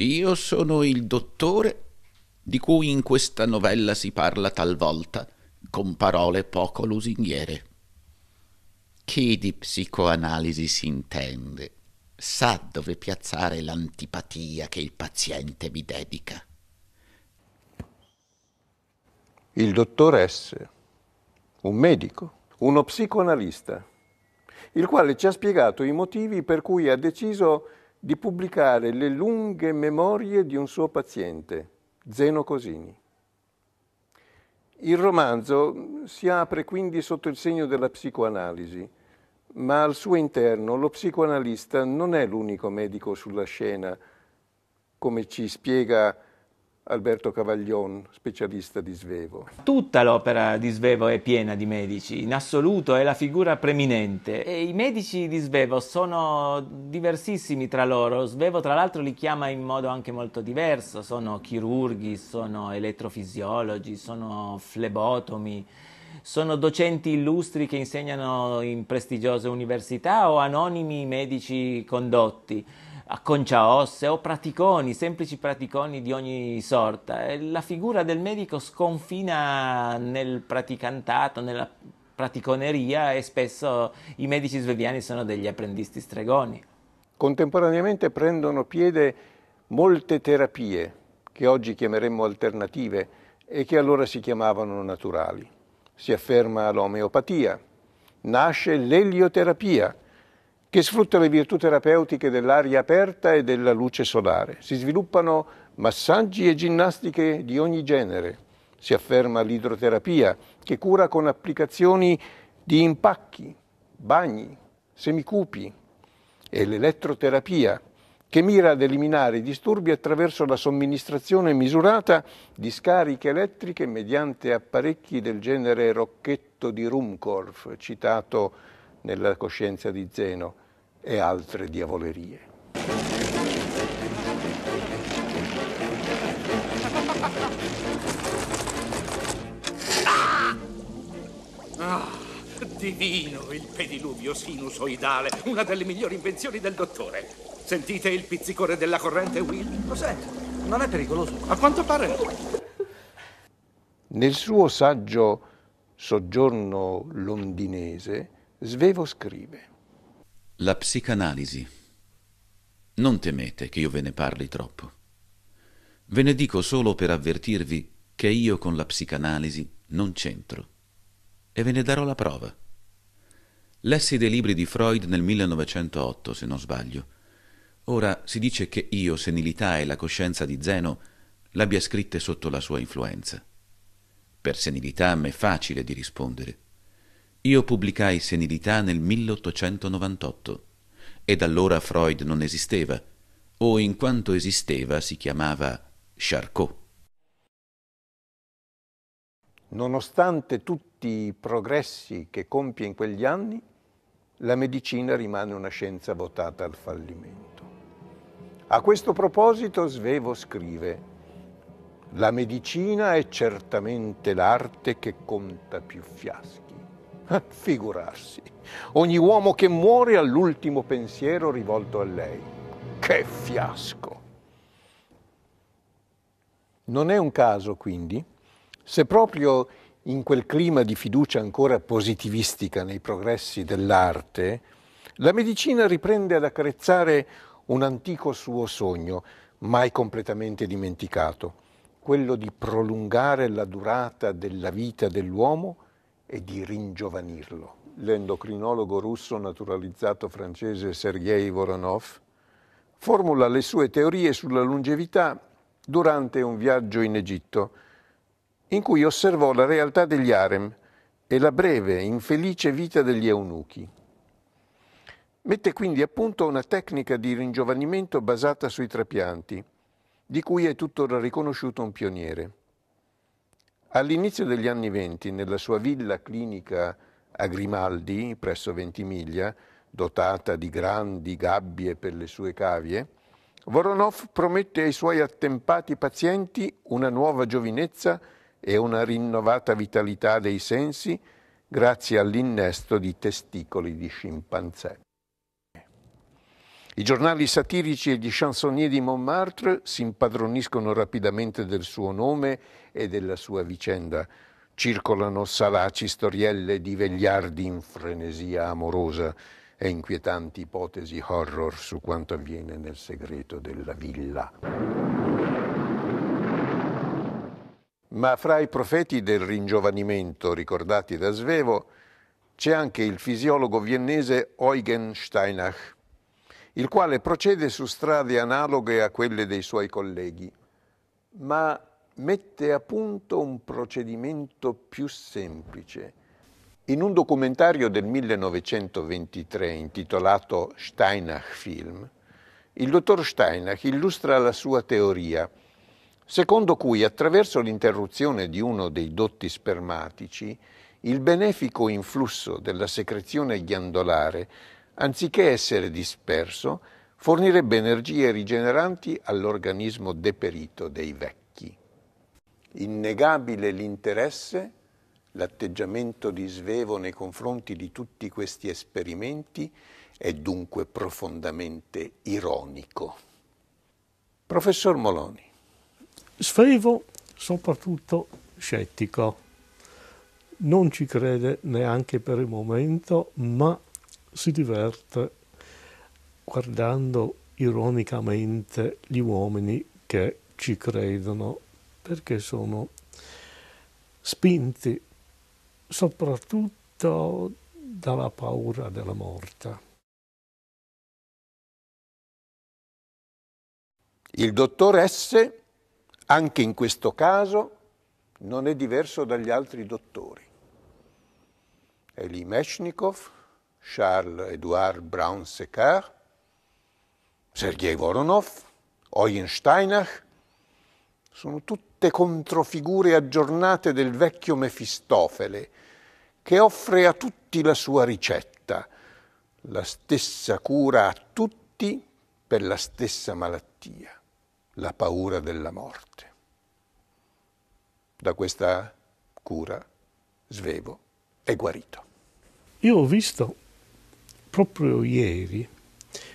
Io sono il dottore di cui in questa novella si parla talvolta con parole poco lusinghiere. Chi di psicoanalisi si intende sa dove piazzare l'antipatia che il paziente vi dedica. Il dottor S, un medico, uno psicoanalista, il quale ci ha spiegato i motivi per cui ha deciso di pubblicare le lunghe memorie di un suo paziente, Zeno Cosini. Il romanzo si apre quindi sotto il segno della psicoanalisi, ma al suo interno lo psicoanalista non è l'unico medico sulla scena, come ci spiega Alberto Cavaglion, specialista di Svevo. Tutta l'opera di Svevo è piena di medici, in assoluto è la figura preminente. E i medici di Svevo sono diversissimi tra loro. Svevo tra l'altro li chiama in modo anche molto diverso, sono chirurghi, sono elettrofisiologi, sono flebotomi, sono docenti illustri che insegnano in prestigiose università o anonimi medici condotti a concia ossea o praticoni, semplici praticoni di ogni sorta. La figura del medico sconfina nel praticantato, nella praticoneria, e spesso i medici sveviani sono degli apprendisti stregoni. Contemporaneamente prendono piede molte terapie che oggi chiameremmo alternative e che allora si chiamavano naturali. Si afferma l'omeopatia, nasce l'elioterapia, che sfrutta le virtù terapeutiche dell'aria aperta e della luce solare. Si sviluppano massaggi e ginnastiche di ogni genere. Si afferma l'idroterapia, che cura con applicazioni di impacchi, bagni, semicupi, e l'elettroterapia, che mira ad eliminare i disturbi attraverso la somministrazione misurata di scariche elettriche mediante apparecchi del genere Rocchetto di Rumkorf, citato nella Coscienza di Zeno, e altre diavolerie. Divino il pediluvio sinusoidale, una delle migliori invenzioni del dottore. Sentite il pizzicore della corrente, Will? Cos'è? Non è pericoloso? A quanto pare no. Nel suo saggio Soggiorno londinese, Svevo scrive: la psicanalisi. Non temete che io ve ne parli troppo. Ve ne dico solo per avvertirvi che io con la psicanalisi non c'entro. E ve ne darò la prova. Lessi dei libri di Freud nel 1908, se non sbaglio. Ora si dice che io, Senilità e la Coscienza di Zeno l'abbia scritte sotto la sua influenza. Per Senilità m'è facile di rispondere. Io pubblicai Senilità nel 1898 e da allora Freud non esisteva, o in quanto esisteva si chiamava Charcot. Nonostante tutti i progressi che compie in quegli anni, la medicina rimane una scienza votata al fallimento. A questo proposito Svevo scrive: la medicina è certamente l'arte che conta più fiaschi. Figurarsi, ogni uomo che muore ha l'ultimo pensiero rivolto a lei. Che fiasco! Non è un caso, quindi, se proprio in quel clima di fiducia ancora positivistica nei progressi dell'arte, la medicina riprende ad accarezzare un antico suo sogno, mai completamente dimenticato, quello di prolungare la durata della vita dell'uomo e di ringiovanirlo. L'endocrinologo russo naturalizzato francese Sergei Voronoff formula le sue teorie sulla longevità durante un viaggio in Egitto, in cui osservò la realtà degli harem e la breve, infelice vita degli eunuchi. Mette quindi a punto una tecnica di ringiovanimento basata sui trapianti, di cui è tuttora riconosciuto un pioniere. All'inizio degli anni '20, nella sua villa clinica a Grimaldi, presso Ventimiglia, dotata di grandi gabbie per le sue cavie, Voronoff promette ai suoi attempati pazienti una nuova giovinezza e una rinnovata vitalità dei sensi grazie all'innesto di testicoli di scimpanzé. I giornali satirici e gli chansonnier di Montmartre si impadroniscono rapidamente del suo nome e della sua vicenda. Circolano salaci storielle di vegliardi in frenesia amorosa e inquietanti ipotesi horror su quanto avviene nel segreto della villa. Ma fra i profeti del ringiovanimento ricordati da Svevo c'è anche il fisiologo viennese Eugen Steinach, il quale procede su strade analoghe a quelle dei suoi colleghi, ma mette a punto un procedimento più semplice. In un documentario del 1923 intitolato Steinach Film, il dottor Steinach illustra la sua teoria, secondo cui attraverso l'interruzione di uno dei dotti spermatici, il benefico influsso della secrezione ghiandolare anziché essere disperso, fornirebbe energie rigeneranti all'organismo deperito dei vecchi. Innegabile l'interesse, l'atteggiamento di Svevo nei confronti di tutti questi esperimenti è dunque profondamente ironico. Professor Moloni. Svevo soprattutto scettico. Non ci crede neanche per il momento, ma si diverte guardando ironicamente gli uomini che ci credono, perché sono spinti soprattutto dalla paura della morte. Il dottor S, anche in questo caso, non è diverso dagli altri dottori. Elie Metchnikoff, Charles Edouard Braun Secard, Sergei Voronoff, Eugen Steinach, sono tutte controfigure aggiornate del vecchio Mefistofele, che offre a tutti la sua ricetta, la stessa cura a tutti per la stessa malattia, la paura della morte. Da questa cura Svevo è guarito. Io ho visto proprio ieri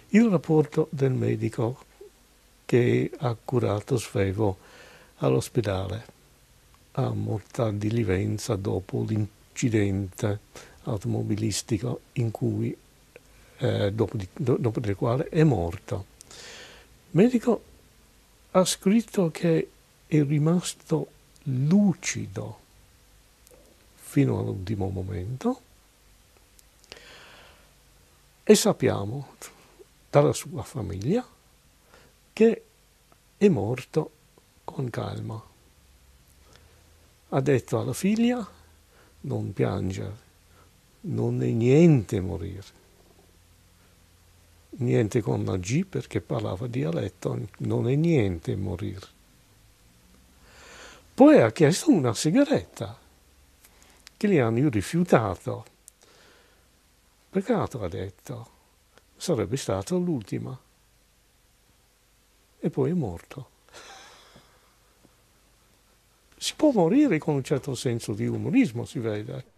il rapporto del medico che ha curato Svevo all'ospedale a Motta di Livenza dopo l'incidente automobilistico in cui, dopo del quale è morto. Il medico ha scritto che è rimasto lucido fino all'ultimo momento e sappiamo dalla sua famiglia che è morto con calma. Ha detto alla figlia: non piangere, non è niente morire. Niente con la G perché parlava dialetto, non è niente morire. Poi ha chiesto una sigaretta che gli hanno rifiutato. Peccato, ha detto, sarebbe stata l'ultima. E poi è morto. Si può morire con un certo senso di umorismo, si vede.